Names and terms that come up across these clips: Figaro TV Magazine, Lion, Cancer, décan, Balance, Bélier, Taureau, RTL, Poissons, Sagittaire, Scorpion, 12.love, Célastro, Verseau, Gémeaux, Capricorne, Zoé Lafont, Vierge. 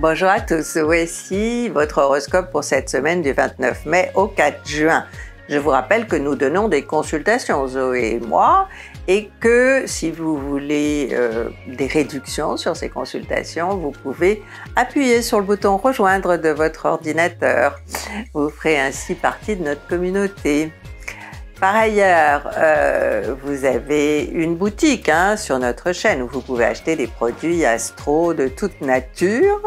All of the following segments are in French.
Bonjour à tous, voici votre horoscope pour cette semaine du 29 mai au 4 juin. Je vous rappelle que nous donnons des consultations, Zoé et moi, et que si vous voulez des réductions sur ces consultations, vous pouvez appuyer sur le bouton « Rejoindre » de votre ordinateur. Vous ferez ainsi partie de notre communauté. Par ailleurs, vous avez une boutique sur notre chaîne où vous pouvez acheter des produits astro de toute nature.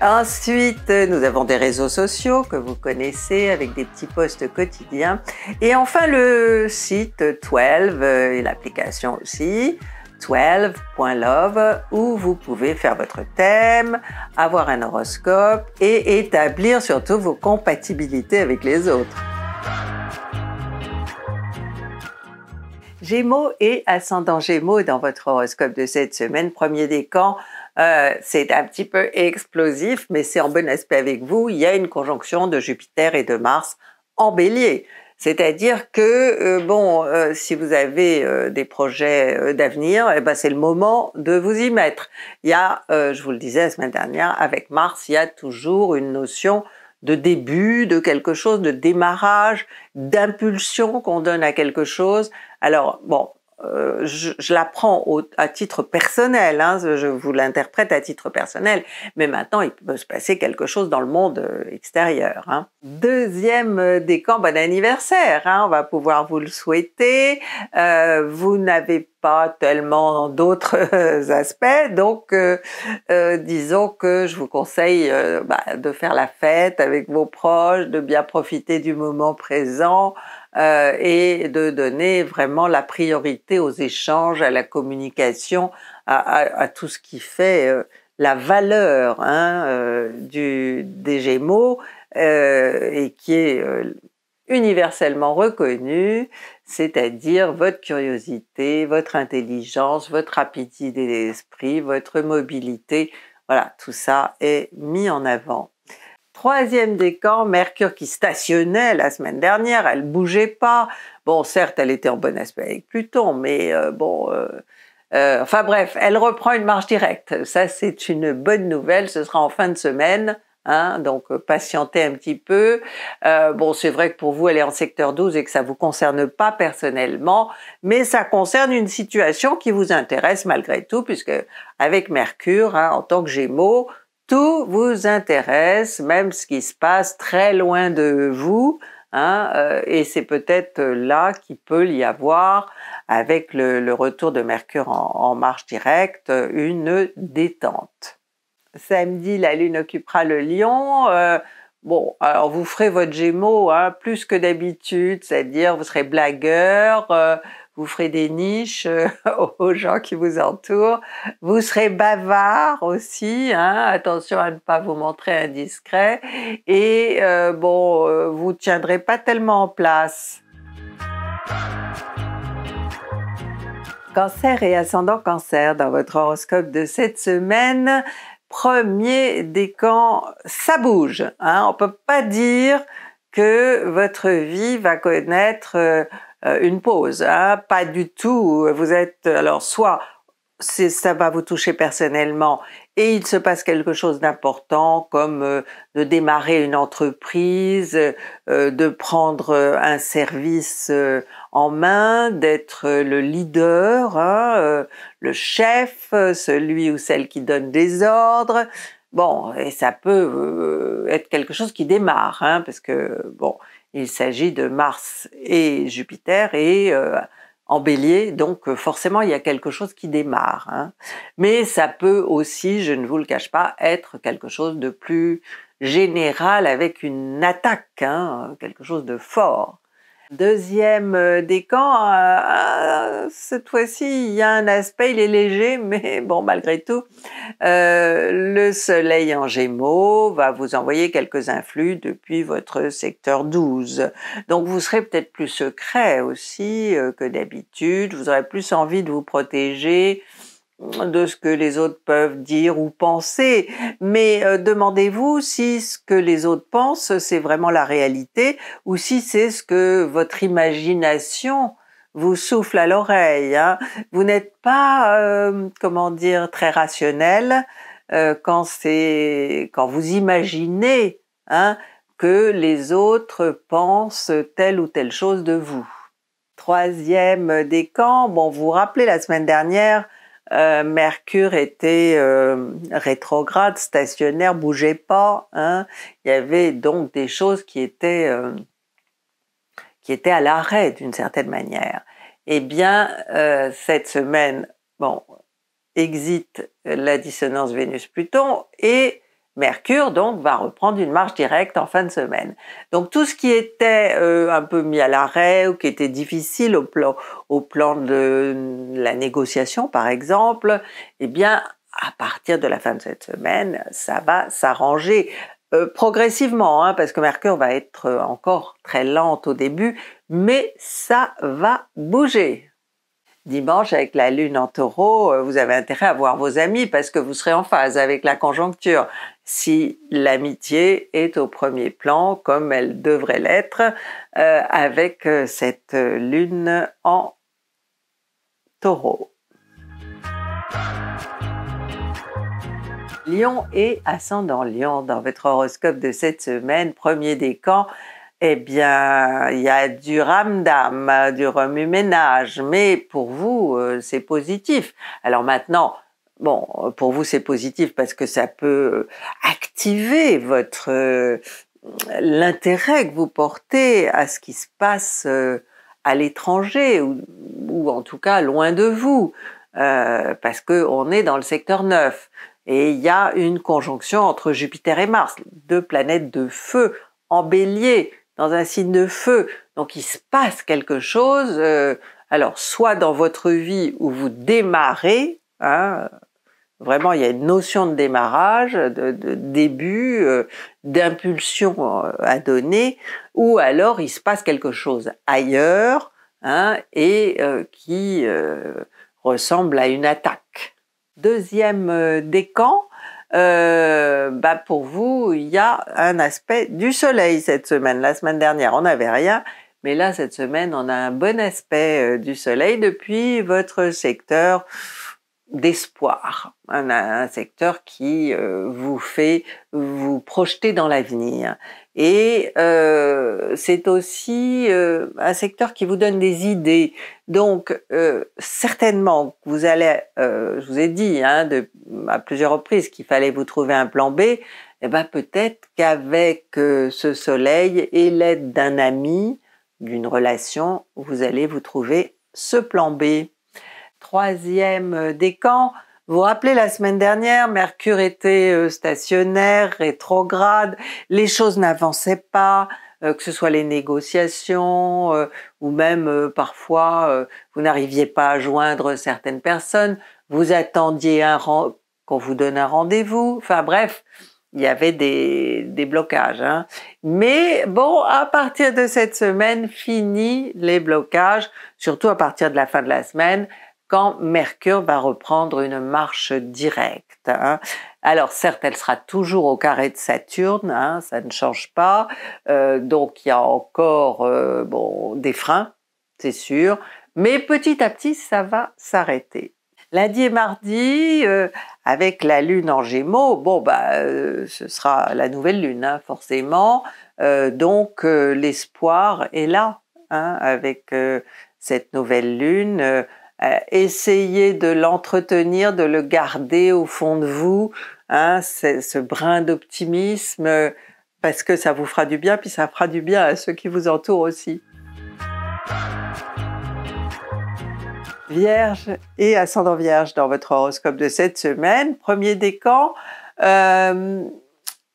Ensuite, nous avons des réseaux sociaux que vous connaissez avec des petits posts quotidiens. Et enfin, le site 12 et l'application aussi, 12.love, où vous pouvez faire votre thème, avoir un horoscope et établir surtout vos compatibilités avec les autres. Gémeaux et ascendant Gémeaux dans votre horoscope de cette semaine, premier décan, c'est un petit peu explosif, mais c'est en bon aspect avec vous. Il y a une conjonction de Jupiter et de Mars en Bélier. C'est-à-dire que, si vous avez des projets d'avenir, c'est le moment de vous y mettre. Il y a, je vous le disais la semaine dernière, avec Mars, il y a toujours une notion de début, de quelque chose, de démarrage, d'impulsion qu'on donne à quelque chose. Alors, je la prends à titre personnel, je vous l'interprète à titre personnel, mais maintenant, il peut se passer quelque chose dans le monde extérieur. Deuxième décan, bon anniversaire, on va pouvoir vous le souhaiter. Vous n'avez pas tellement d'autres aspects, donc disons que je vous conseille de faire la fête avec vos proches, de bien profiter du moment présent, et de donner vraiment la priorité aux échanges, à la communication, à tout ce qui fait la valeur des Gémeaux et qui est universellement reconnue, c'est-à-dire votre curiosité, votre intelligence, votre rapidité d'esprit, votre mobilité, voilà, tout ça est mis en avant. Troisième décan, Mercure qui stationnait la semaine dernière, elle bougeait pas. Bon, certes, elle était en bon aspect avec Pluton, mais elle reprend une marche directe. Ça, c'est une bonne nouvelle, ce sera en fin de semaine, donc patientez un petit peu. C'est vrai que pour vous, elle est en secteur 12 et que ça vous concerne pas personnellement, mais ça concerne une situation qui vous intéresse malgré tout, puisque avec Mercure, en tant que Gémeaux, tout vous intéresse, même ce qui se passe très loin de vous, et c'est peut-être là qu'il peut y avoir, avec le retour de Mercure en marche directe, une détente. Samedi, la Lune occupera le Lion. Alors vous ferez votre Gémeaux plus que d'habitude, c'est-à-dire vous serez blagueur, vous ferez des niches aux gens qui vous entourent, vous serez bavard aussi, attention à ne pas vous montrer indiscret, et vous tiendrez pas tellement en place. Cancer et ascendant Cancer dans votre horoscope de cette semaine, premier décan, ça bouge, on peut pas dire que votre vie va connaître une pause, pas du tout. Vous êtes, alors soit ça va vous toucher personnellement et il se passe quelque chose d'important comme de démarrer une entreprise, de prendre un service en main, d'être le leader, le chef, celui ou celle qui donne des ordres. Bon, et ça peut être quelque chose qui démarre, parce que, il s'agit de Mars et Jupiter et en Bélier, donc forcément il y a quelque chose qui démarre. Mais ça peut aussi, je ne vous le cache pas, être quelque chose de plus général avec une attaque, quelque chose de fort. Deuxième décan, cette fois-ci, il y a un aspect, il est léger, mais bon, malgré tout, le soleil en Gémeaux va vous envoyer quelques influx depuis votre secteur 12. Donc, vous serez peut-être plus secret aussi que d'habitude, vous aurez plus envie de vous protéger de ce que les autres peuvent dire ou penser, mais demandez-vous si ce que les autres pensent, c'est vraiment la réalité, ou si c'est ce que votre imagination vous souffle à l'oreille. Vous n'êtes pas, très rationnel, quand vous imaginez, hein, que les autres pensent telle ou telle chose de vous. Troisième décan, bon, vous vous rappelez, la semaine dernière, Mercure était rétrograde, stationnaire, bougeait pas, hein. Il y avait donc des choses qui étaient à l'arrêt d'une certaine manière. Eh bien, cette semaine, bon, exit la dissonance Vénus-Pluton et Mercure donc va reprendre une marche directe en fin de semaine. Donc tout ce qui était un peu mis à l'arrêt ou qui était difficile au plan de la négociation par exemple, eh bien à partir de la fin de cette semaine, ça va s'arranger progressivement, hein, parce que Mercure va être encore très lente au début, mais ça va bouger. Dimanche, avec la lune en taureau, vous avez intérêt à voir vos amis parce que vous serez en phase avec la conjoncture. Si l'amitié est au premier plan, comme elle devrait l'être, avec cette lune en taureau. Lion et ascendant Lion, dans votre horoscope de cette semaine, premier décan, eh bien, il y a du ramdam, du remue-ménage, mais pour vous, c'est positif. Alors maintenant, bon, pour vous, c'est positif parce que ça peut activer votre l'intérêt que vous portez à ce qui se passe à l'étranger ou en tout cas loin de vous, parce qu'on est dans le secteur 9 et il y a une conjonction entre Jupiter et Mars, deux planètes de feu en Bélier, dans un signe de feu, donc il se passe quelque chose, alors soit dans votre vie où vous démarrez, hein, vraiment il y a une notion de démarrage, de début, d'impulsion à donner, ou alors il se passe quelque chose ailleurs, hein, et qui ressemble à une attaque. Deuxième décan, bah pour vous, il y a un aspect du soleil cette semaine. La semaine dernière, on n'avait rien, mais là, cette semaine, on a un bon aspect du soleil depuis votre secteur d'espoir, un secteur qui vous fait vous projeter dans l'avenir. Et c'est aussi un secteur qui vous donne des idées. Donc, certainement, vous allez, je vous ai dit hein, à plusieurs reprises qu'il fallait vous trouver un plan B, et ben peut-être qu'avec ce soleil et l'aide d'un ami, d'une relation, vous allez vous trouver ce plan B. Troisième décan, vous vous rappelez la semaine dernière, Mercure était stationnaire, rétrograde, les choses n'avançaient pas, que ce soit les négociations ou même parfois vous n'arriviez pas à joindre certaines personnes, vous attendiez qu'on vous donne un rendez-vous, enfin bref, il y avait des blocages. Hein. Mais bon, à partir de cette semaine, fini les blocages, surtout à partir de la fin de la semaine, quand Mercure va reprendre une marche directe. Hein. Alors certes, elle sera toujours au carré de Saturne, hein, ça ne change pas, donc il y a encore bon, des freins, c'est sûr, mais petit à petit, ça va s'arrêter. Lundi et mardi, avec la lune en Gémeaux, bon bah ce sera la nouvelle lune, hein, forcément, donc l'espoir est là, hein, avec cette nouvelle lune, essayez de l'entretenir, de le garder au fond de vous, hein, ce brin d'optimisme, parce que ça vous fera du bien, puis ça fera du bien à ceux qui vous entourent aussi. Vierge et ascendant Vierge dans votre horoscope de cette semaine, premier décan,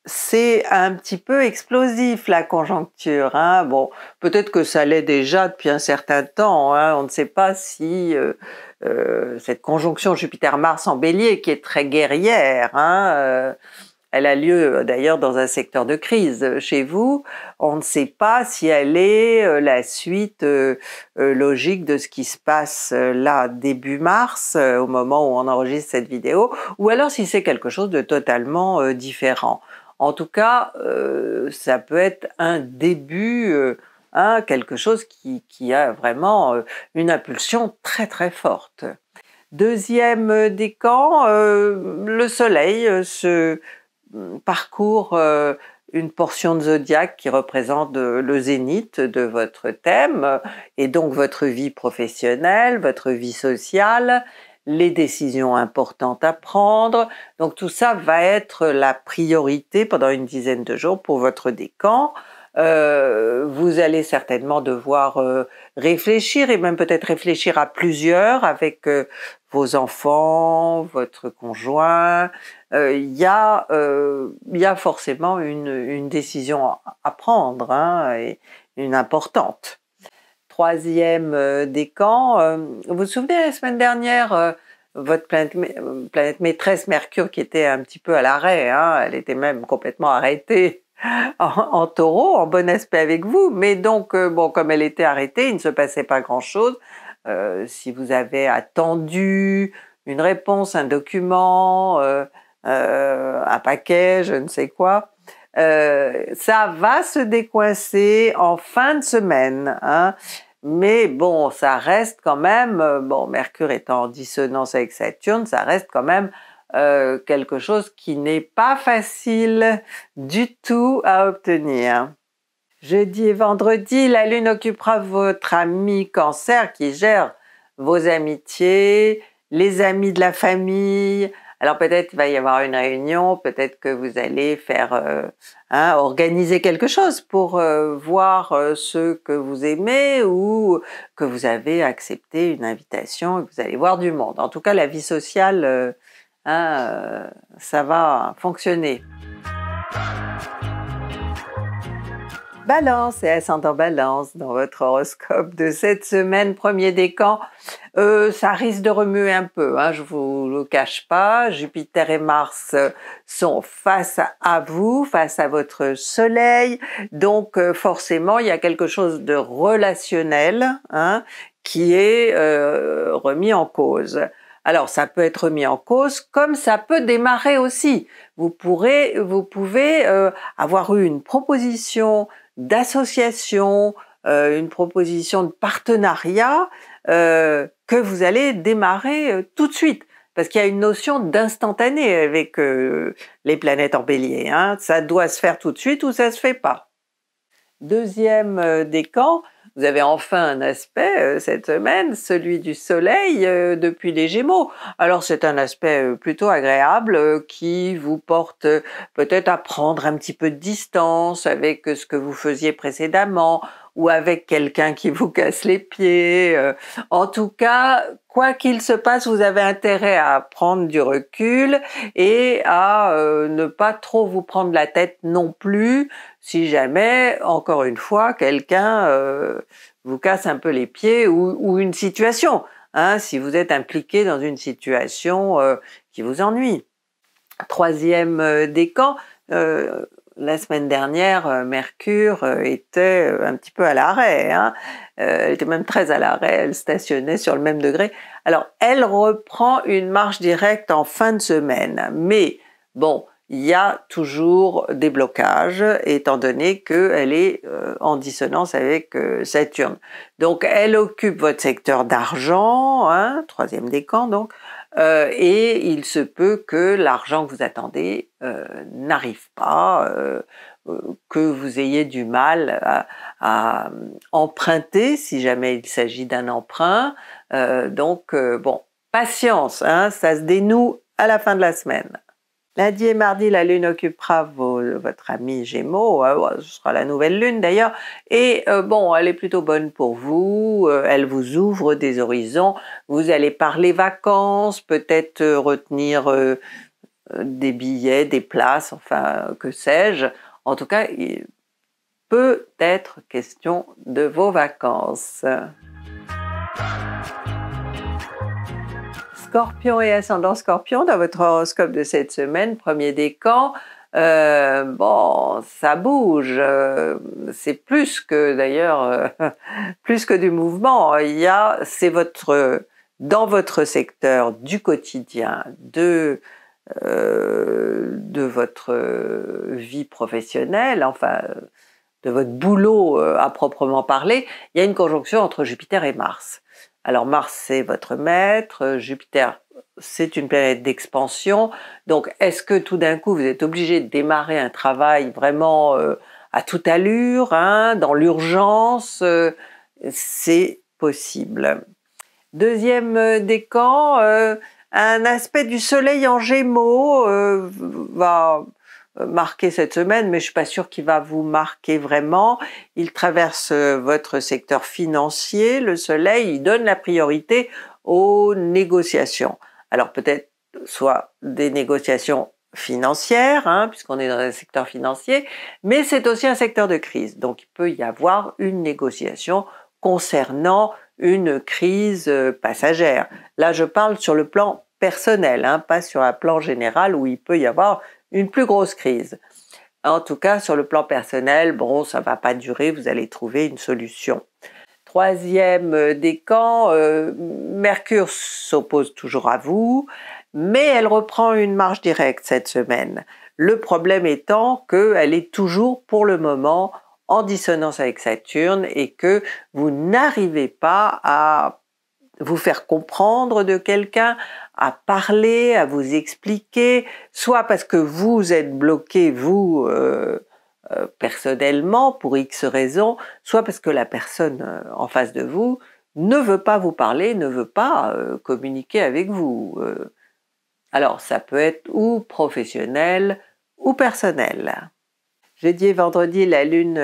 c'est un petit peu explosif la conjoncture, hein. Bon, peut-être que ça l'est déjà depuis un certain temps, hein. On ne sait pas si cette conjonction Jupiter-Mars en Bélier, qui est très guerrière, hein, elle a lieu d'ailleurs dans un secteur de crise chez vous, on ne sait pas si elle est la suite logique de ce qui se passe là début mars, au moment où on enregistre cette vidéo, ou alors si c'est quelque chose de totalement différent. En tout cas, ça peut être un début, hein, quelque chose qui a vraiment une impulsion très très forte. Deuxième décan, le soleil parcourt une portion de zodiaque qui représente le zénith de votre thème, et donc votre vie professionnelle, votre vie sociale, les décisions importantes à prendre. Donc tout ça va être la priorité pendant une dizaine de jours pour votre décan. Vous allez certainement devoir réfléchir, et même peut-être réfléchir à plusieurs, avec vos enfants, votre conjoint. Il y a forcément une décision à prendre, hein, et une importante. Troisième décan, vous vous souvenez la semaine dernière, votre planète maîtresse Mercure qui était un petit peu à l'arrêt, hein, elle était même complètement arrêtée en taureau, en bon aspect avec vous, mais donc bon, comme elle était arrêtée, il ne se passait pas grand chose. Si vous avez attendu une réponse, un document, un paquet, je ne sais quoi, ça va se décoincer en fin de semaine, hein. Mais bon, ça reste quand même, bon, Mercure étant en dissonance avec Saturne, ça reste quand même quelque chose qui n'est pas facile du tout à obtenir. Jeudi et vendredi, la Lune occupera votre ami Cancer qui gère vos amitiés, les amis de la famille. Alors peut-être il va y avoir une réunion, peut-être que vous allez faire organiser quelque chose pour voir ceux que vous aimez ou que vous avez accepté une invitation et que vous allez voir du monde. En tout cas, la vie sociale ça va fonctionner. Balance et ascendant Balance dans votre horoscope de cette semaine, premier décan, ça risque de remuer un peu, hein, je vous le cache pas. Jupiter et Mars sont face à vous, face à votre soleil, donc forcément il y a quelque chose de relationnel, hein, qui est remis en cause. Alors, ça peut être mis en cause, comme ça peut démarrer aussi. Vous pouvez avoir eu une proposition d'association, une proposition de partenariat que vous allez démarrer tout de suite. Parce qu'il y a une notion d'instantané avec les planètes en bélier, hein. Ça doit se faire tout de suite ou ça se fait pas. Deuxième décan, vous avez enfin un aspect cette semaine, celui du soleil depuis les Gémeaux. Alors c'est un aspect plutôt agréable qui vous porte peut-être à prendre un petit peu de distance avec ce que vous faisiez précédemment ou avec quelqu'un qui vous casse les pieds. En tout cas, quoi qu'il se passe, vous avez intérêt à prendre du recul et à ne pas trop vous prendre la tête non plus si jamais, encore une fois, quelqu'un vous casse un peu les pieds ou une situation, hein, si vous êtes impliqué dans une situation qui vous ennuie. Troisième décan, la semaine dernière, Mercure était un petit peu à l'arrêt, hein, elle était même très à l'arrêt, elle stationnait sur le même degré. Alors, elle reprend une marche directe en fin de semaine, mais bon, il y a toujours des blocages, étant donné qu'elle est en dissonance avec Saturne. Donc, elle occupe votre secteur d'argent, hein, troisième décan donc, et il se peut que l'argent que vous attendez n'arrive pas, que vous ayez du mal à emprunter, si jamais il s'agit d'un emprunt. Bon, patience, hein, ça se dénoue à la fin de la semaine. Lundi et mardi, la Lune occupera votre ami Gémeaux, ce sera la nouvelle Lune d'ailleurs, et bon, elle est plutôt bonne pour vous, elle vous ouvre des horizons, vous allez parler vacances, peut-être retenir des billets, des places, enfin, que sais-je. En tout cas, il peut être question de vos vacances. Scorpion et ascendant Scorpion dans votre horoscope de cette semaine, premier décan, bon, ça bouge, c'est plus que d'ailleurs, plus que du mouvement, c'est dans votre secteur du quotidien, de votre vie professionnelle, enfin, de votre boulot à proprement parler, il y a une conjonction entre Jupiter et Mars. Alors Mars, c'est votre maître, Jupiter, c'est une planète d'expansion. Donc, est-ce que tout d'un coup, vous êtes obligé de démarrer un travail vraiment à toute allure, hein, dans l'urgence? C'est possible. Deuxième décan, un aspect du soleil en Gémeaux va marquer cette semaine, mais je ne suis pas sûre qu'il va vous marquer vraiment. Il traverse votre secteur financier, le soleil, il donne la priorité aux négociations. Alors peut-être soit des négociations financières, hein, puisqu'on est dans un secteur financier, mais c'est aussi un secteur de crise. Donc il peut y avoir une négociation concernant une crise passagère. Là, je parle sur le plan personnel, hein, pas sur un plan général où il peut y avoir une plus grosse crise. En tout cas, sur le plan personnel, bon, ça ne va pas durer, vous allez trouver une solution. Troisième décan, Mercure s'oppose toujours à vous, mais elle reprend une marche directe cette semaine. Le problème étant qu'elle est toujours, pour le moment, en dissonance avec Saturne et que vous n'arrivez pas à vous faire comprendre de quelqu'un, à parler, à vous expliquer, soit parce que vous êtes bloqué, vous, personnellement, pour X raisons, soit parce que la personne en face de vous ne veut pas vous parler, ne veut pas communiquer avec vous. Alors, ça peut être ou professionnel ou personnel. Jeudi et vendredi, la Lune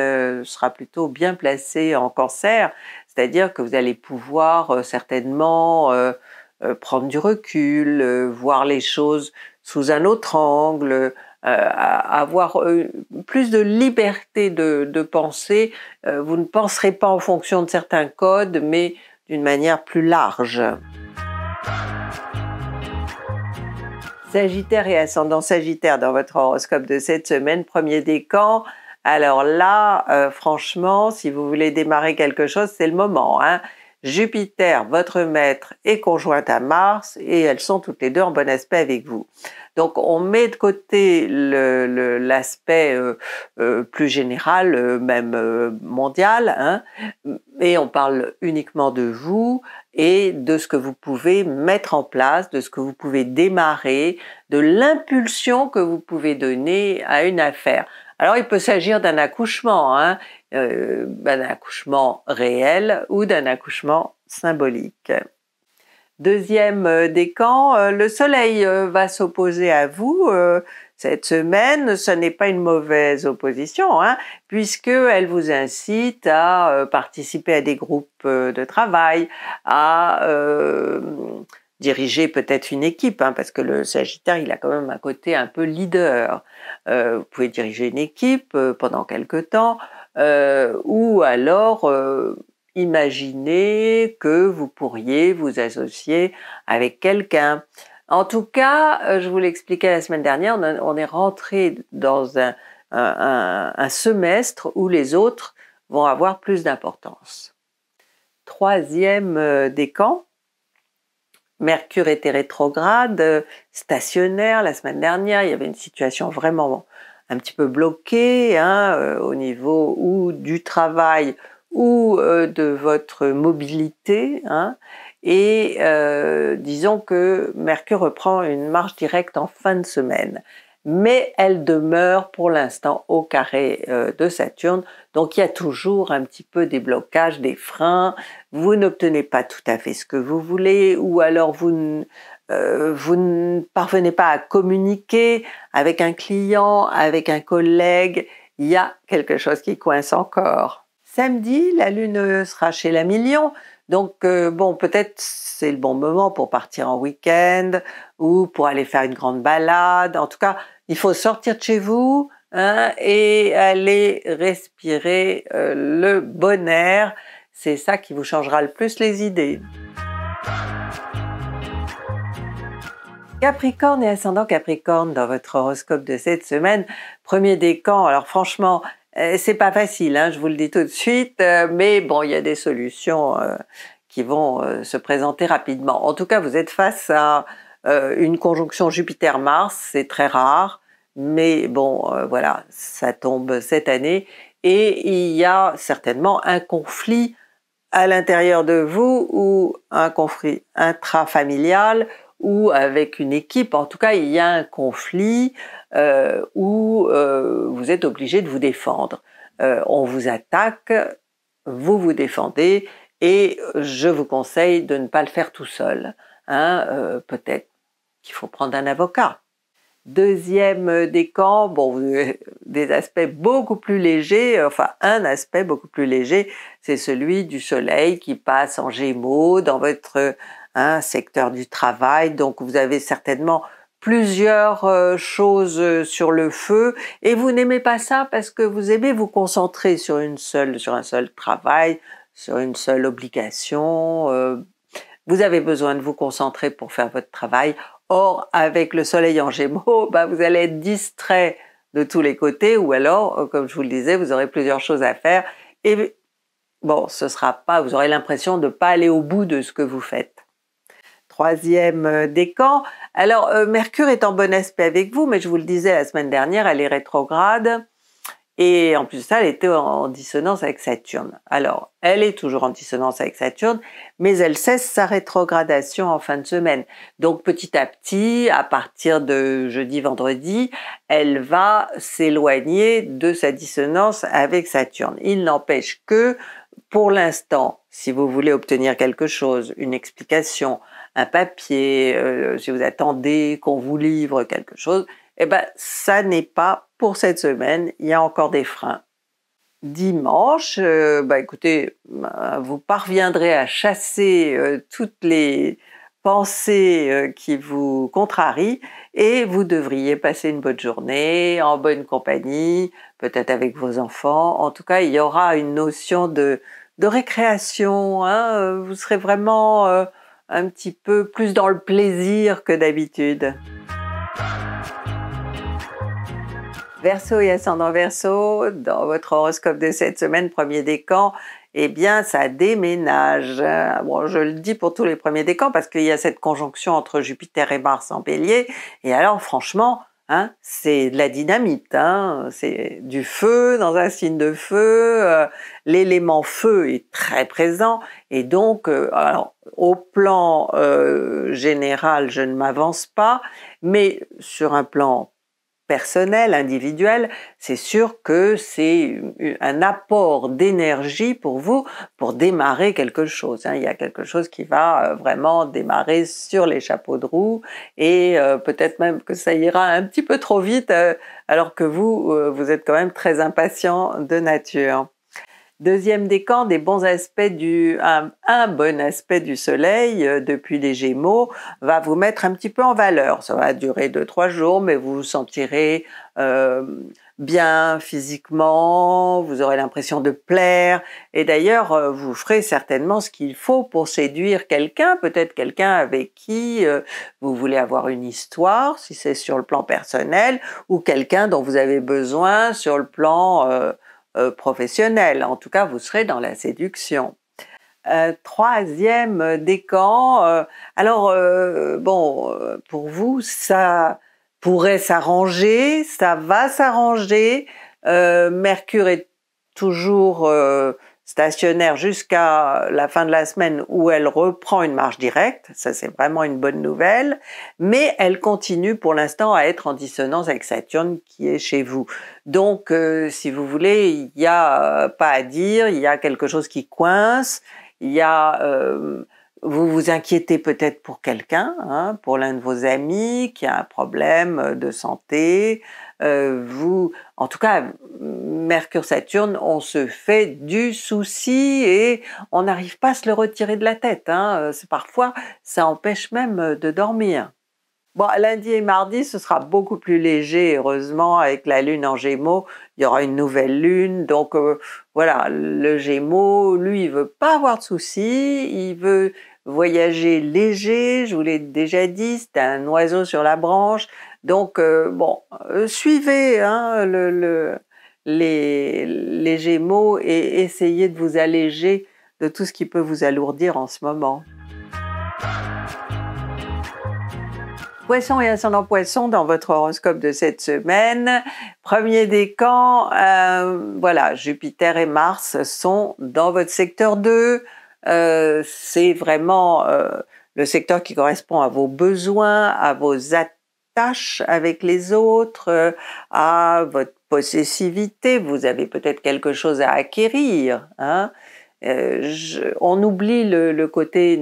sera plutôt bien placée en Cancer, c'est-à-dire que vous allez pouvoir certainement prendre du recul, voir les choses sous un autre angle, avoir plus de liberté de penser. Vous ne penserez pas en fonction de certains codes, mais d'une manière plus large. Sagittaire et ascendant Sagittaire dans votre horoscope de cette semaine, premier décan. Alors là, franchement, si vous voulez démarrer quelque chose, c'est le moment, hein. Jupiter, votre maître, est conjointe à Mars et elles sont toutes les deux en bon aspect avec vous. Donc on met de côté l'aspect plus général, même mondial, hein, et on parle uniquement de vous et de ce que vous pouvez mettre en place, de ce que vous pouvez démarrer, de l'impulsion que vous pouvez donner à une affaire. Alors il peut s'agir d'un accouchement, hein, d'un accouchement réel ou d'un accouchement symbolique. Deuxième décan, le soleil va s'opposer à vous cette semaine. Ce n'est pas une mauvaise opposition, hein, puisqu'elle vous incite à participer à des groupes de travail, à diriger peut-être une équipe, hein, parce que le Sagittaire, il a quand même un côté un peu leader. Vous pouvez diriger une équipe pendant quelque temps, ou alors imaginez que vous pourriez vous associer avec quelqu'un. En tout cas, je vous l'expliquais la semaine dernière, on est rentré dans un semestre où les autres vont avoir plus d'importance. Troisième décan, Mercure était rétrograde, stationnaire la semaine dernière, il y avait une situation vraiment un petit peu bloquée, hein, au niveau ou du travail ou de votre mobilité, hein, et disons que Mercure reprend une marche directe en fin de semaine, mais elle demeure pour l'instant au carré de Saturne, donc il y a toujours un petit peu des blocages, des freins, vous n'obtenez pas tout à fait ce que vous voulez, ou alors vous ne parvenez pas à communiquer avec un client, avec un collègue, il y a quelque chose qui coince encore. Samedi, la Lune sera chez la Million, donc bon, peut-être c'est le bon moment pour partir en week-end ou pour aller faire une grande balade. En tout cas, il faut sortir de chez vous, hein, et aller respirer le bon air. C'est ça qui vous changera le plus les idées. Capricorne et ascendant Capricorne dans votre horoscope de cette semaine, premier décan. Alors franchement, c'est pas facile, hein, je vous le dis tout de suite, mais bon, il y a des solutions qui vont se présenter rapidement. En tout cas, vous êtes face à une conjonction Jupiter-Mars, c'est très rare, mais bon, voilà, ça tombe cette année, et il y a certainement un conflit à l'intérieur de vous ou un conflit intrafamilial ou avec une équipe. En tout cas, il y a un conflit où vous êtes obligé de vous défendre. On vous attaque, vous vous défendez et je vous conseille de ne pas le faire tout seul. Hein, peut-être qu'il faut prendre un avocat. Deuxième décan, bon, des aspects beaucoup plus légers, enfin un aspect beaucoup plus léger, c'est celui du soleil qui passe en Gémeaux dans votre secteur du travail. Donc vous avez certainement plusieurs choses sur le feu et vous n'aimez pas ça parce que vous aimez vous concentrer sur un seul travail, sur une seule obligation. Vous avez besoin de vous concentrer pour faire votre travail. Or, avec le soleil en Gémeaux, bah, vous allez être distrait de tous les côtés ou alors, comme je vous le disais, vous aurez plusieurs choses à faire et bon, ce sera pas, vous aurez l'impression de ne pas aller au bout de ce que vous faites. Troisième décan. Alors, Mercure est en bon aspect avec vous, mais je vous le disais la semaine dernière, elle est rétrograde et en plus ça, elle était en dissonance avec Saturne. Alors, elle est toujours en dissonance avec Saturne, mais elle cesse sa rétrogradation en fin de semaine. Donc, petit à petit, à partir de jeudi-vendredi, elle va s'éloigner de sa dissonance avec Saturne. Il n'empêche que, pour l'instant, si vous voulez obtenir quelque chose, une explication, un papier, si vous attendez qu'on vous livre quelque chose, eh ben ça n'est pas pour cette semaine, il y a encore des freins. Dimanche, écoutez, vous parviendrez à chasser toutes les pensées qui vous contrarient et vous devriez passer une bonne journée, en bonne compagnie, peut-être avec vos enfants. En tout cas, il y aura une notion de récréation, hein, vous serez vraiment... un petit peu plus dans le plaisir que d'habitude. Verseau et ascendant Verseau, dans votre horoscope de cette semaine, premier décan, eh bien ça déménage. Bon, je le dis pour tous les premiers décans parce qu'il y a cette conjonction entre Jupiter et Mars en Bélier. Et alors franchement, hein, c'est de la dynamite, hein, c'est du feu dans un signe de feu, l'élément feu est très présent et donc alors, au plan général je ne m'avance pas, mais sur un plan personnel, individuel, c'est sûr que c'est un apport d'énergie pour vous pour démarrer quelque chose. Hein. Il y a quelque chose qui va vraiment démarrer sur les chapeaux de roue et peut-être même que ça ira un petit peu trop vite alors que vous, vous êtes quand même très impatient de nature. Deuxième décan, des bons aspects un bon aspect du soleil depuis les Gémeaux va vous mettre un petit peu en valeur. Ça va durer 2-3 jours, mais vous vous sentirez bien physiquement, vous aurez l'impression de plaire et d'ailleurs vous ferez certainement ce qu'il faut pour séduire quelqu'un, peut-être quelqu'un avec qui vous voulez avoir une histoire, si c'est sur le plan personnel, ou quelqu'un dont vous avez besoin sur le plan professionnel. En tout cas, vous serez dans la séduction. Troisième décan. Pour vous, ça pourrait s'arranger, ça va s'arranger. Mercure est toujours stationnaire jusqu'à la fin de la semaine où elle reprend une marche directe. Ça, c'est vraiment une bonne nouvelle. Mais elle continue pour l'instant à être en dissonance avec Saturne qui est chez vous. Donc, si vous voulez, il n'y a pas à dire, il y a quelque chose qui coince, il y a... vous vous inquiétez peut-être pour quelqu'un, hein, pour l'un de vos amis qui a un problème de santé. En tout cas, Mercure-Saturne, on se fait du souci et on n'arrive pas à se le retirer de la tête. Hein. Parfois, ça empêche même de dormir. Bon, lundi et mardi, ce sera beaucoup plus léger, heureusement, avec la lune en Gémeaux. Il y aura une nouvelle lune, donc voilà, le Gémeaux, lui, il veut pas avoir de soucis, il veut voyager léger, je vous l'ai déjà dit, c'est un oiseau sur la branche. Donc, suivez hein, les Gémeaux et essayez de vous alléger de tout ce qui peut vous alourdir en ce moment. Poissons et ascendant Poissons dans votre horoscope de cette semaine. Premier décan, Jupiter et Mars sont dans votre secteur 2. c'est vraiment le secteur qui correspond à vos besoins, à vos attaches avec les autres, à votre possessivité. Vous avez peut-être quelque chose à acquérir, hein. On oublie le côté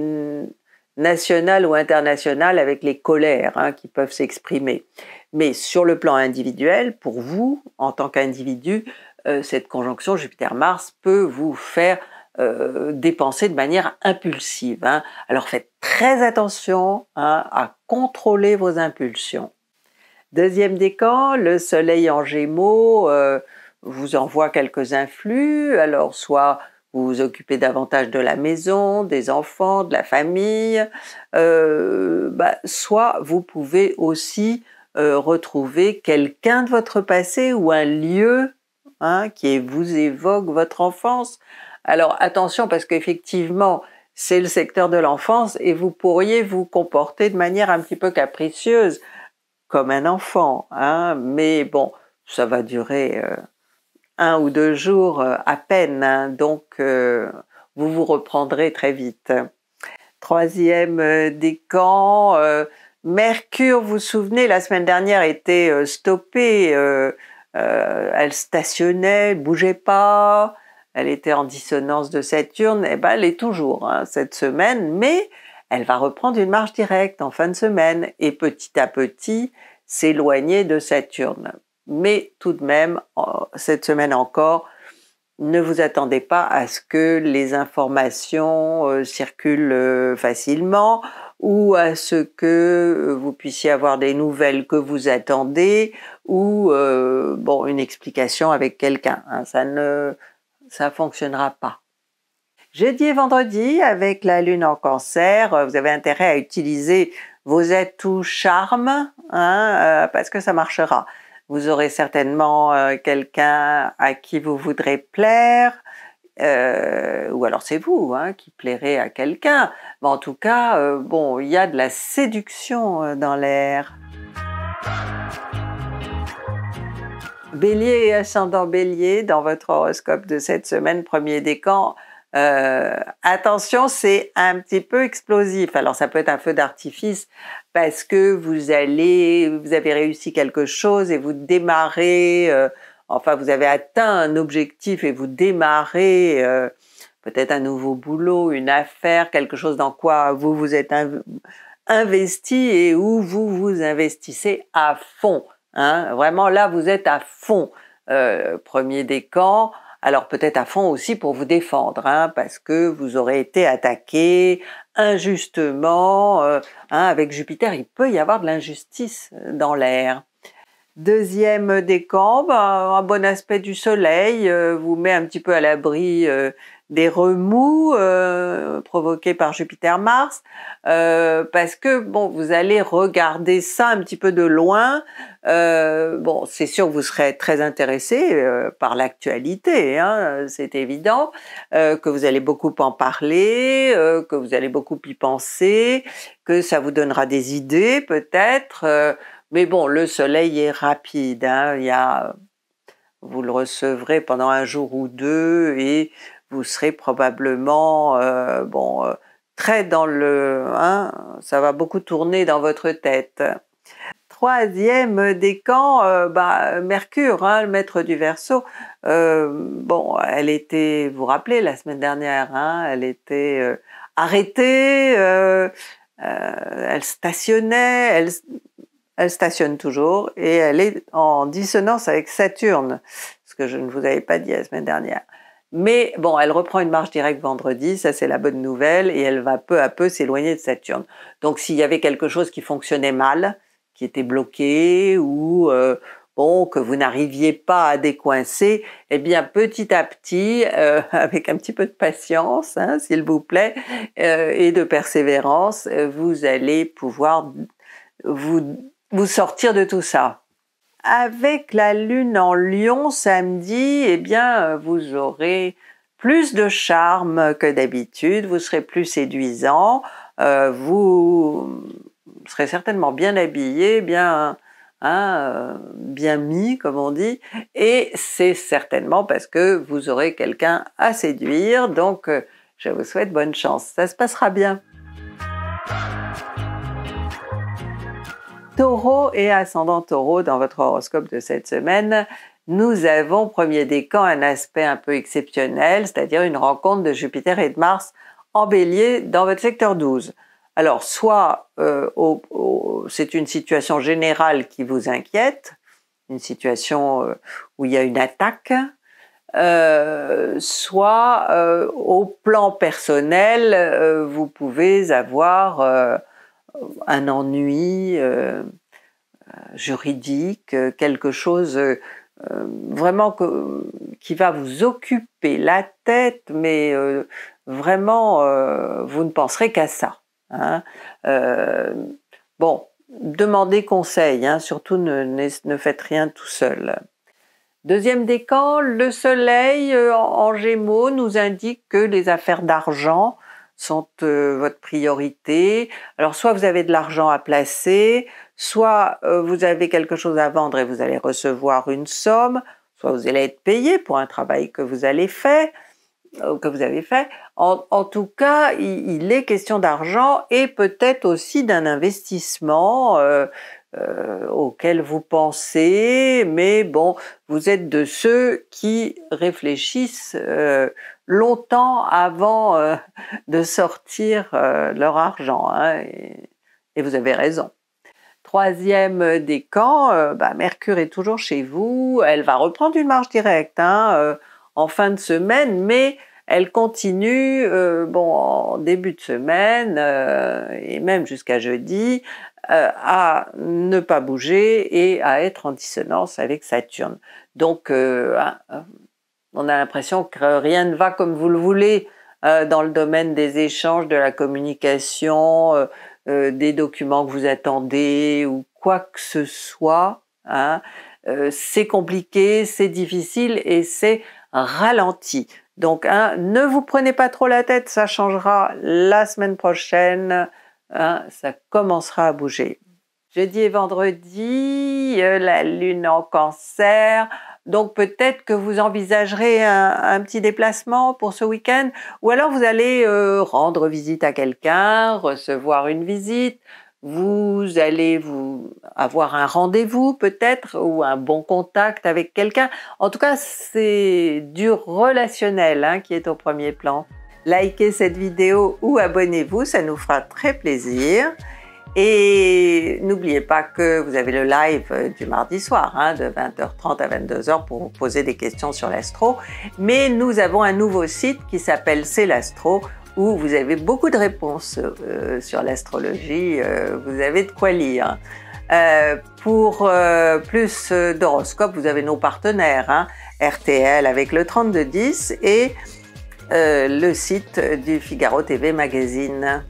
national ou international avec les colères, hein, qui peuvent s'exprimer. Mais sur le plan individuel, pour vous, en tant qu'individu, cette conjonction Jupiter-Mars peut vous faire dépenser de manière impulsive, hein. Alors faites très attention, hein, à contrôler vos impulsions. Deuxième décan, le Soleil en Gémeaux vous envoie quelques influx, alors soit vous vous occupez davantage de la maison, des enfants, de la famille, soit vous pouvez aussi retrouver quelqu'un de votre passé ou un lieu, hein, qui vous évoque votre enfance. Alors attention, parce qu'effectivement c'est le secteur de l'enfance et vous pourriez vous comporter de manière un petit peu capricieuse, comme un enfant, hein, mais bon, ça va durer un ou deux jours à peine, hein, donc vous vous reprendrez très vite. Troisième décan, Mercure, vous vous souvenez, la semaine dernière était stoppée, elle stationnait, bougeait pas, elle était en dissonance de Saturne, et ben elle est toujours, hein, cette semaine, mais elle va reprendre une marche directe en fin de semaine et petit à petit s'éloigner de Saturne. Mais tout de même, cette semaine encore, ne vous attendez pas à ce que les informations circulent facilement ou à ce que vous puissiez avoir des nouvelles que vous attendez ou bon, une explication avec quelqu'un, hein. Ça fonctionnera pas. Jeudi et vendredi, avec la Lune en Cancer, vous avez intérêt à utiliser vos atouts charme, hein, parce que ça marchera. Vous aurez certainement quelqu'un à qui vous voudrez plaire, ou alors c'est vous, hein, qui plairez à quelqu'un. Mais en tout cas, bon, il y a de la séduction dans l'air. Bélier et ascendant Bélier, dans votre horoscope de cette semaine, premier décan, attention, c'est un petit peu explosif. Alors ça peut être un feu d'artifice parce que vous avez réussi quelque chose et vous démarrez, enfin vous avez atteint un objectif et vous démarrez peut-être un nouveau boulot, une affaire, quelque chose dans quoi vous vous êtes investi et où vous vous investissez à fond, hein. Vraiment là vous êtes à fond, premier décan. Alors peut-être à fond aussi pour vous défendre, hein, parce que vous aurez été attaqué injustement. Hein, avec Jupiter, il peut y avoir de l'injustice dans l'air. Deuxième décan, ben, un bon aspect du Soleil vous met un petit peu à l'abri des remous provoqués par Jupiter-Mars, parce que bon, vous allez regarder ça un petit peu de loin. Bon, c'est sûr que vous serez très intéressé par l'actualité, hein, c'est évident, que vous allez beaucoup en parler, que vous allez beaucoup y penser, que ça vous donnera des idées peut-être, mais bon, le Soleil est rapide, hein, vous le recevrez pendant un jour ou deux et vous serez probablement très dans le... Hein, ça va beaucoup tourner dans votre tête. Troisième décan, Mercure, hein, le maître du Verseau. Bon, elle était, vous vous rappelez, la semaine dernière, hein, elle était arrêtée, elle stationnait, elle stationne toujours et elle est en dissonance avec Saturne, ce que je ne vous avais pas dit la semaine dernière. Mais bon, elle reprend une marche directe vendredi, ça c'est la bonne nouvelle, et elle va peu à peu s'éloigner de Saturne. Donc s'il y avait quelque chose qui fonctionnait mal, qui était bloqué, ou bon, que vous n'arriviez pas à décoincer, eh bien petit à petit, avec un petit peu de patience, hein, s'il vous plaît, et de persévérance, vous allez pouvoir vous sortir de tout ça. Avec la Lune en Lion samedi, eh bien, vous aurez plus de charme que d'habitude, vous serez plus séduisant, vous serez certainement bien habillé, bien, hein, bien mis, comme on dit, et c'est certainement parce que vous aurez quelqu'un à séduire, donc Je vous souhaite bonne chance. Ça se passera bien. Taureau et ascendant Taureau, dans votre horoscope de cette semaine, nous avons, premier décan, un aspect un peu exceptionnel, c'est-à-dire une rencontre de Jupiter et de Mars en Bélier dans votre secteur 12. Alors, soit c'est une situation générale qui vous inquiète, une situation où il y a une attaque, soit au plan personnel, vous pouvez avoir un ennui juridique, quelque chose vraiment qui va vous occuper la tête, mais vraiment, vous ne penserez qu'à ça. Hein. Bon, demandez conseil, hein, surtout ne faites rien tout seul. Deuxième décan, le soleil en Gémeaux nous indique que les affaires d'argent sont votre priorité. Alors, soit vous avez de l'argent à placer, soit vous avez quelque chose à vendre et vous allez recevoir une somme, soit vous allez être payé pour un travail que vous allez faire, que vous avez fait. En tout cas, il est question d'argent et peut-être aussi d'un investissement auquel vous pensez, mais bon, vous êtes de ceux qui réfléchissent longtemps avant de sortir leur argent, hein, et vous avez raison. Troisième décan, Mercure est toujours chez vous, elle va reprendre une marche directe, hein, en fin de semaine, mais elle continue, en début de semaine et même jusqu'à jeudi, à ne pas bouger et à être en dissonance avec Saturne. Donc, on a l'impression que rien ne va comme vous le voulez dans le domaine des échanges, de la communication, des documents que vous attendez ou quoi que ce soit. Hein. C'est compliqué, c'est difficile et c'est ralenti. Donc, hein, ne vous prenez pas trop la tête, ça changera la semaine prochaine, hein, ça commencera à bouger. Jeudi et vendredi, la lune en Cancer, donc peut-être que vous envisagerez un petit déplacement pour ce week-end, ou alors vous allez rendre visite à quelqu'un, recevoir une visite, vous allez avoir un rendez-vous peut-être ou un bon contact avec quelqu'un. En tout cas, c'est du relationnel, hein, qui est au premier plan. Likez cette vidéo ou abonnez-vous, ça nous fera très plaisir. Et n'oubliez pas que vous avez le live du mardi soir, hein, de 20h30 à 22h pour vous poser des questions sur l'astro. Mais nous avons un nouveau site qui s'appelle Célastro, où vous avez beaucoup de réponses sur l'astrologie, vous avez de quoi lire. Pour plus d'horoscopes, vous avez nos partenaires, hein, RTL avec le 3210 et le site du Figaro TV Magazine.